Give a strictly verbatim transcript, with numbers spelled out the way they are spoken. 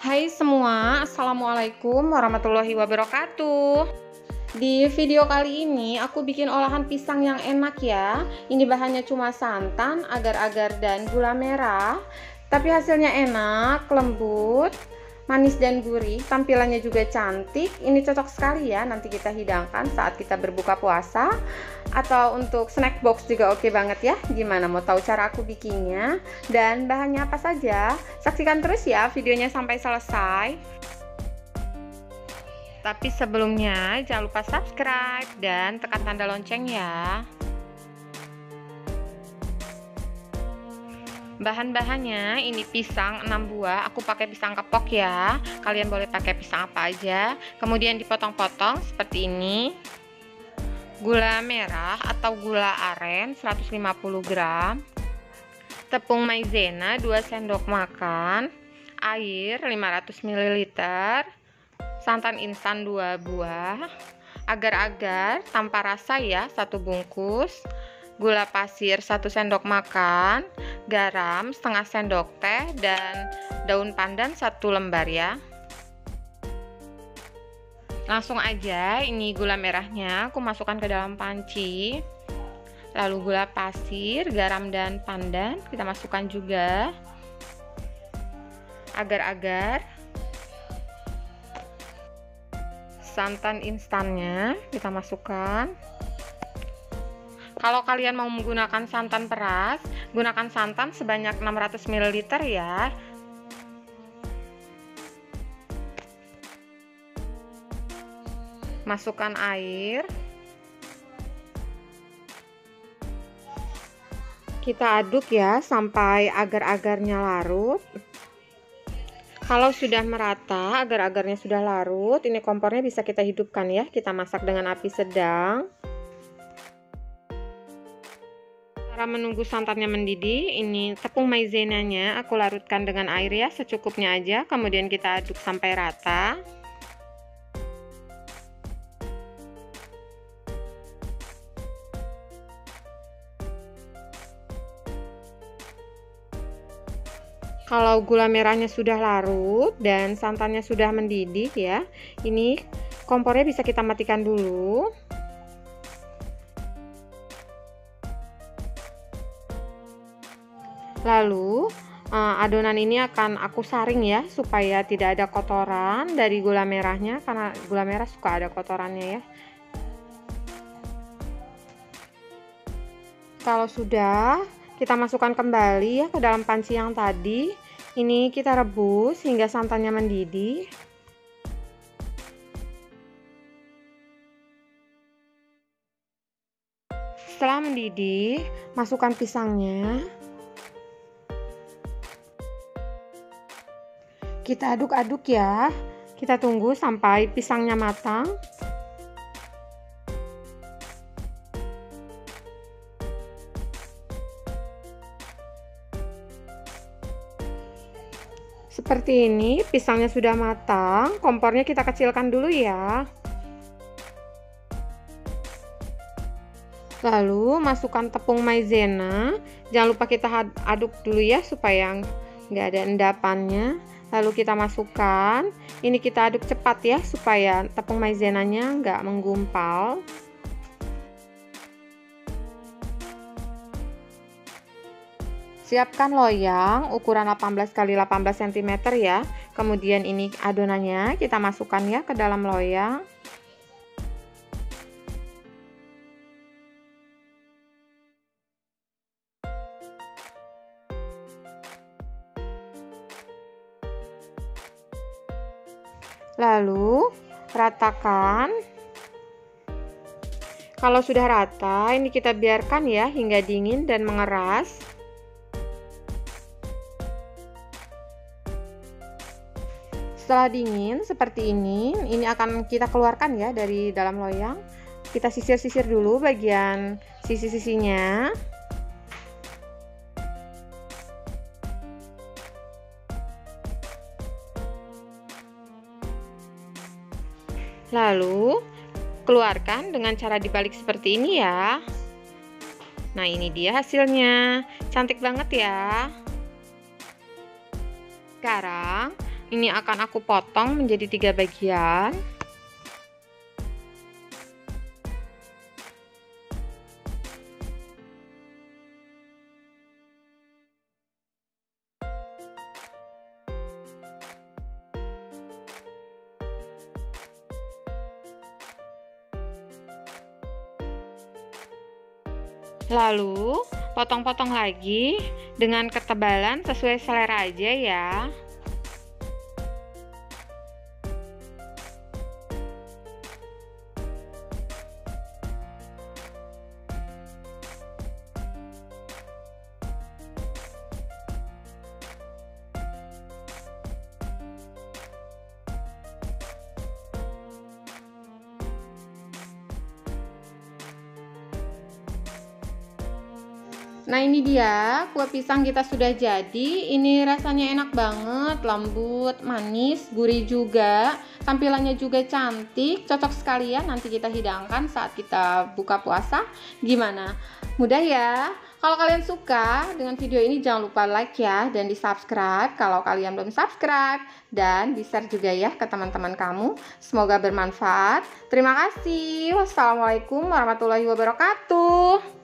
Hai semua, assalamualaikum warahmatullahi wabarakatuh. Di video kali ini aku bikin olahan pisang yang enak ya. Ini bahannya cuma santan, agar-agar dan gula merah. Tapi hasilnya enak, lembut, manis dan gurih. Tampilannya juga cantik. Ini cocok sekali ya, nanti kita hidangkan saat kita berbuka puasa. Atau untuk snack box juga oke banget ya. Gimana mau tahu cara aku bikinnya dan bahannya apa saja? Saksikan terus ya videonya sampai selesai. Tapi sebelumnya jangan lupa subscribe dan tekan tanda lonceng ya. Bahan-bahannya ini pisang enam buah, aku pakai pisang kepok ya. Kalian boleh pakai pisang apa aja. Kemudian dipotong-potong seperti ini. Gula merah atau gula aren seratus lima puluh gram, tepung maizena dua sendok makan, air lima ratus mililiter, santan instan dua buah, agar-agar tanpa rasa ya satu bungkus, gula pasir satu sendok makan, garam setengah sendok teh, dan daun pandan satu lembar ya. Langsung aja ini gula merahnya aku masukkan ke dalam panci, lalu gula pasir, garam dan pandan kita masukkan juga, agar-agar, santan instannya kita masukkan. Kalau kalian mau menggunakan santan peras, gunakan santan sebanyak enam ratus mililiter ya. Masukkan air. Kita aduk ya sampai agar-agarnya larut. Kalau sudah merata, agar-agarnya sudah larut, ini kompornya bisa kita hidupkan ya. Kita masak dengan api sedang. Cara menunggu santannya mendidih, ini tepung maizenanya aku larutkan dengan air ya, secukupnya aja. Kemudian kita aduk sampai rata. Kalau gula merahnya sudah larut dan santannya sudah mendidih ya, ini kompornya bisa kita matikan dulu. Lalu adonan ini akan aku saring ya, supaya tidak ada kotoran dari gula merahnya, karena gula merah suka ada kotorannya ya. Kalau sudah, kita masukkan kembali ya ke dalam panci yang tadi. Ini kita rebus hingga santannya mendidih. Setelah mendidih, masukkan pisangnya. Kita aduk-aduk ya. Kita tunggu sampai pisangnya matang. Seperti ini, pisangnya sudah matang. Kompornya kita kecilkan dulu ya. Lalu masukkan tepung maizena. Jangan lupa kita aduk dulu ya, supaya nggak ada endapannya. Lalu kita masukkan. Ini kita aduk cepat ya, supaya tepung maizenanya nggak menggumpal. Siapkan loyang ukuran delapan belas kali delapan belas sentimeter ya. Kemudian ini adonannya kita masukkan ya ke dalam loyang. Lalu ratakan. Kalau sudah rata, ini kita biarkan ya hingga dingin dan mengeras. Setelah dingin seperti ini, ini akan kita keluarkan ya dari dalam loyang. Kita sisir-sisir dulu bagian sisi-sisinya. Lalu keluarkan dengan cara dibalik seperti ini ya. Nah, ini dia hasilnya. Cantik banget ya. Sekarang ini akan aku potong menjadi tiga bagian. Lalu potong-potong lagi dengan ketebalan sesuai selera aja ya. Nah, ini dia kue pisang kita sudah jadi. Ini rasanya enak banget, lembut, manis, gurih juga. Tampilannya juga cantik, cocok sekalian nanti kita hidangkan saat kita buka puasa. Gimana? Mudah ya? Kalau kalian suka dengan video ini jangan lupa like ya, dan di subscribe kalau kalian belum subscribe, dan di share juga ya ke teman-teman kamu. Semoga bermanfaat. Terima kasih. Wassalamualaikum warahmatullahi wabarakatuh.